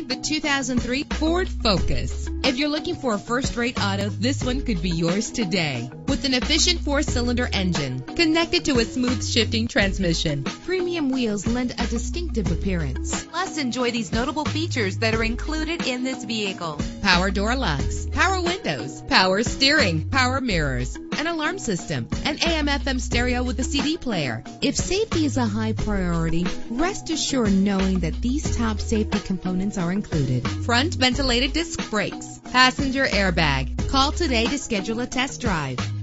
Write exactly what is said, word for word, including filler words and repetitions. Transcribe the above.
Try the two thousand three Ford Focus. If you're looking for a first-rate auto, this one could be yours today. With an efficient four-cylinder engine connected to a smooth shifting transmission, premium wheels lend a distinctive appearance. Plus, enjoy these notable features that are included in this vehicle: power door locks, power windows, power steering, power mirrors, an alarm system, an A M F M stereo with a C D player. If safety is a high priority, rest assured knowing that these top safety components are included: front ventilated disc brakes, passenger airbag. Call today to schedule a test drive.